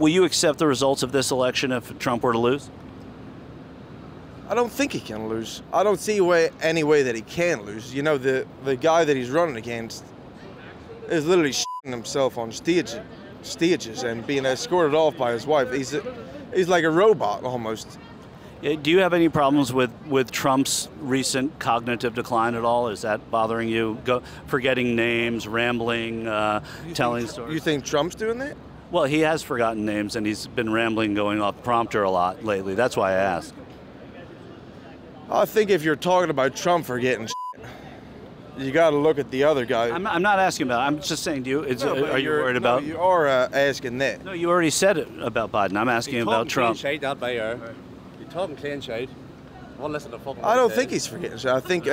Will you accept the results of this election if Trump were to lose? I don't think he can lose. I don't see any way that he can lose. You know, the guy that he's running against is literally shitting himself on stages and being escorted off by his wife. He's like a robot almost. Do you have any problems with Trump's recent cognitive decline at all? Is that bothering you? Forgetting names, rambling, telling stories? You think Trump's doing that? Well, he has forgotten names, and he's been rambling, going off prompter a lot lately. That's why I asked. I think if you're talking about Trump forgetting shit, you got to look at the other guy. I'm not asking about it. I'm just saying, are you worried about? You are asking that. No, you already said it about Biden. I'm asking about Trump. I don't think he's forgetting shit. I think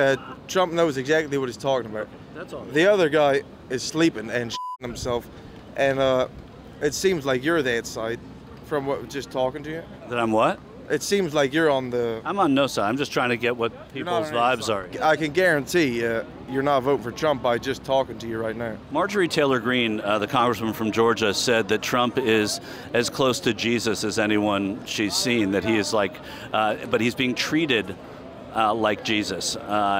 Trump knows exactly what he's talking about. That's all. The other guy is sleeping and shitting himself, and it seems like you're that side from what just talking to you. That I'm what? It seems like you're on the... I'm on no side. I'm just trying to get what people's vibes are. I can guarantee you're not voting for Trump by just talking to you right now. Marjorie Taylor Greene, the congresswoman from Georgia, said that Trump is as close to Jesus as anyone she's seen, that he is like... but he's being treated like Jesus.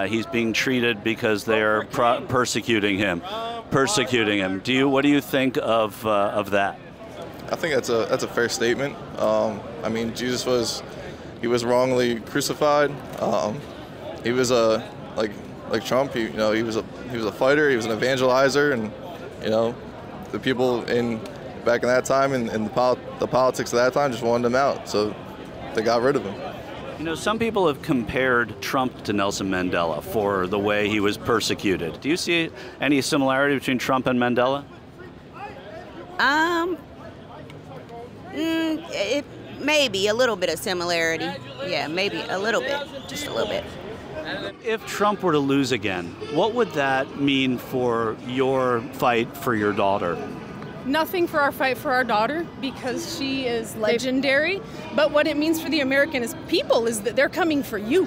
He's being treated because they're persecuting him. What do you think of that? I think that's a fair statement. I mean, Jesus was wrongly crucified. He was a like Trump. He, you know, he was a fighter. He was an evangelizer, and you know, the people back in that time and the politics of that time just wanted him out, so they got rid of him. You know, some people have compared Trump to Nelson Mandela for the way he was persecuted. Do you see any similarity between Trump and Mandela? It maybe a little bit of similarity. Yeah, maybe a little bit, just a little bit. If Trump were to lose again, what would that mean for your fight for your daughter? Nothing for our fight for our daughter, because she is legendary. But what it means for the American people is that they're coming for you.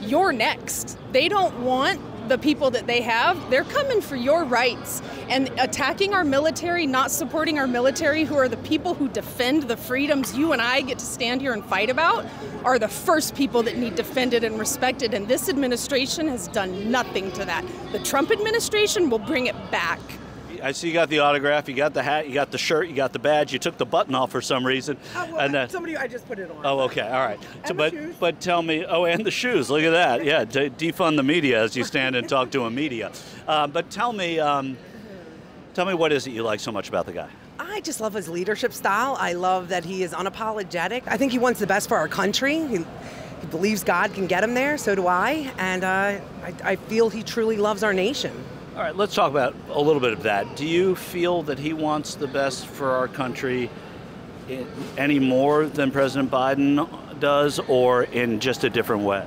You're next. They don't want the people that they have. They're coming for your rights, and attacking our military, not supporting our military, who are the people who defend the freedoms you and I get to stand here and fight about, are the first people that need defended and respected, and this administration has done nothing to that. The Trump administration will bring it back. I see you got the autograph, you got the hat, you got the shirt, you got the badge. You took the button off for some reason. Oh, well, and somebody, I just put it on. Oh, okay, all right. So, but tell me, oh, and the shoes, look at that. Yeah, defund the media as you stand and talk to a media. But tell me what is it you like so much about the guy? I just love his leadership style. I love that he is unapologetic. I think he wants the best for our country. He believes God can get him there, so do I. And I feel he truly loves our nation. All right, let's talk about a little bit of that. Do you feel that he wants the best for our country any more than President Biden does, or in just a different way?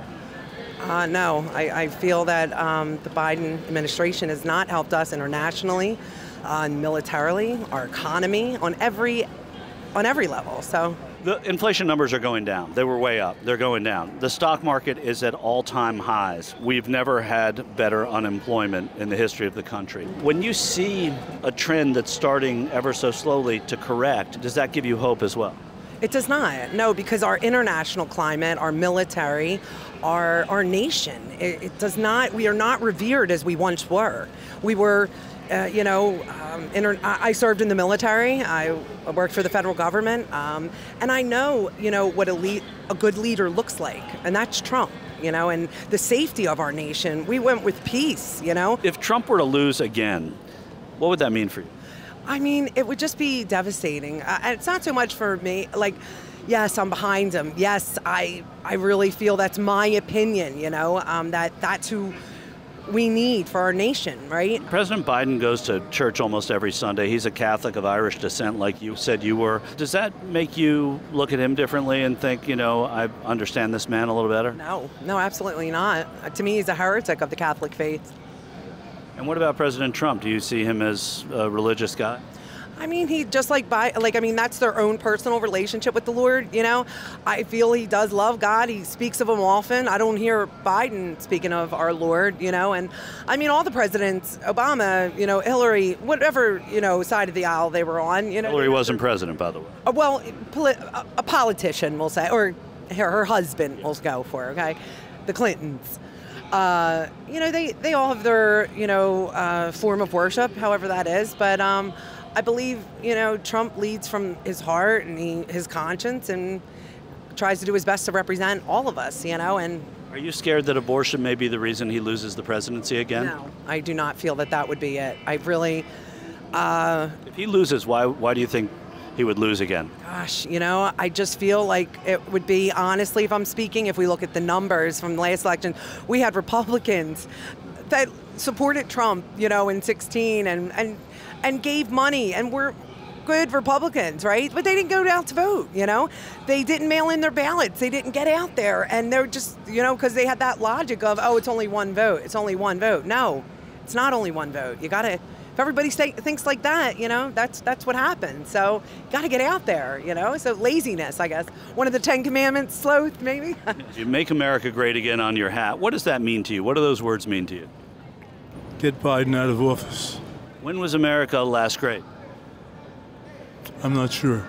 No, I feel that the Biden administration has not helped us internationally, militarily, our economy, on every level. So the inflation numbers are going down. They were way up. They're going down. The stock market is at all-time highs. We've never had better unemployment in the history of the country. When you see a trend that's starting ever so slowly to correct, does that give you hope as well? It does not. No, because our international climate, our military, our nation, it does not, we are not revered as we once were. We were, you know, I served in the military. I worked for the federal government, and I know, you know, what a good leader looks like, and that's Trump. You know, and the safety of our nation. We went with peace. You know, if Trump were to lose again, what would that mean for you? I mean, it would just be devastating. It's not so much for me, like. Yes, I'm behind him. Yes, I really feel that's my opinion. You know, that's who we need for our nation, right? President Biden goes to church almost every Sunday. He's a Catholic of Irish descent, like you said you were. Does that make you look at him differently and think, you know, I understand this man a little better? No, no, absolutely not. To me, he's a heretic of the Catholic faith. And what about President Trump? Do you see him as a religious guy? I mean, he just that's their own personal relationship with the Lord, you know. I feel he does love God. He speaks of him often. I don't hear Biden speaking of our Lord, you know. And I mean, all the presidents, Obama, you know, Hillary, whatever, you know, side of the aisle they were on, you know. Hillary wasn't president, by the way. Well, a politician, we'll say, or her husband, we'll go for, okay? The Clintons. You know, they all have their, you know, form of worship, however that is. But I believe, you know, Trump leads from his heart and his conscience and tries to do his best to represent all of us, you know. And are you scared that abortion may be the reason he loses the presidency again? No, I do not feel that that would be it. I really... if he loses, why do you think he would lose again? Gosh, you know, I just feel like it would be, honestly, if I'm speaking, if we look at the numbers from the last election, we had Republicans that supported Trump, you know, in 2016 and gave money and were good Republicans, right? But they didn't go out to vote, you know? They didn't mail in their ballots. They didn't get out there. And they're just, you know, because they had that logic of, oh, it's only one vote. It's only one vote. No, it's not only one vote. You got to... If everybody thinks like that, you know, that's what happens. So you got to get out there, you know. So laziness, I guess. One of the 10 commandments, sloth, maybe. You make America great again on your hat. What does that mean to you? What do those words mean to you? Get Biden out of office. When was America last great? I'm not sure.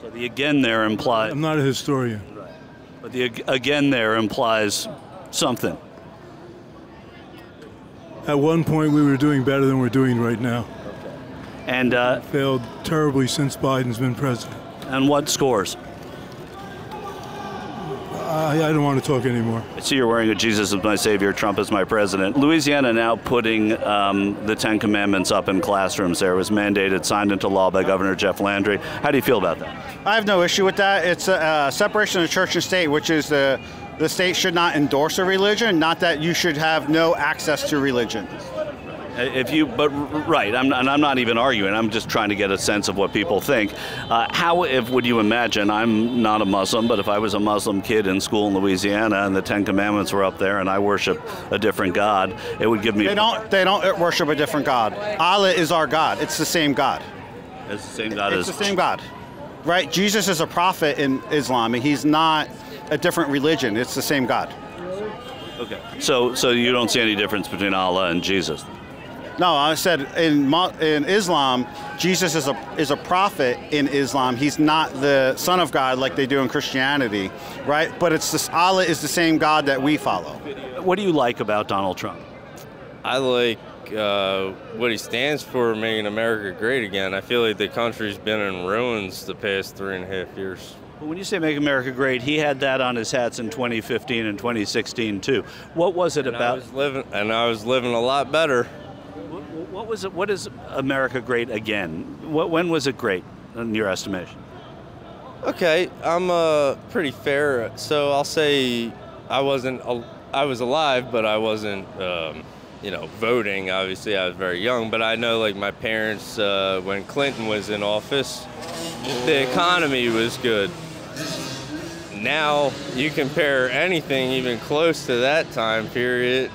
So the again there implies... I'm not a historian. Right. But the again there implies something. At one point, we were doing better than we're doing right now. Okay. And failed terribly since Biden's been president. And what scores? I don't want to talk anymore. I see you're wearing a Jesus is my savior, Trump is my president. Louisiana now putting the 10 Commandments up in classrooms there. It was mandated, signed into law by Governor Jeff Landry. How do you feel about that? I have no issue with that. It's a separation of church and state, which is the state should not endorse a religion, not that you should have no access to religion. I'm not even arguing. I'm just trying to get a sense of what people think. Would you imagine, I'm not a Muslim, but if I was a Muslim kid in school in Louisiana and the 10 Commandments were up there and I worship a different God, it would give me... They don't worship a different God. Allah is our God. It's the same God. It's the same God as... It's the same God. Right? Jesus is a prophet in Islam, and he's not... a different religion. It's the same God. Okay. So you don't see any difference between Allah and Jesus? No, I said in Islam, Jesus is a prophet in Islam. He's not the son of God like they do in Christianity, right? But it's this, Allah is the same God that we follow. What do you like about Donald Trump? I like what he stands for, making America great again. I feel like the country's been in ruins the past 3.5 years. When you say Make America Great, he had that on his hats in 2015 and 2016 too. What was it about? I was living a lot better. What was it? What is America great again? When was it great, in your estimation? Okay, I'm pretty fair, so I'll say I was alive, but I wasn't, you know, voting. Obviously, I was very young, but I know, like my parents, when Clinton was in office, the economy was good. Now, you compare anything even close to that time period,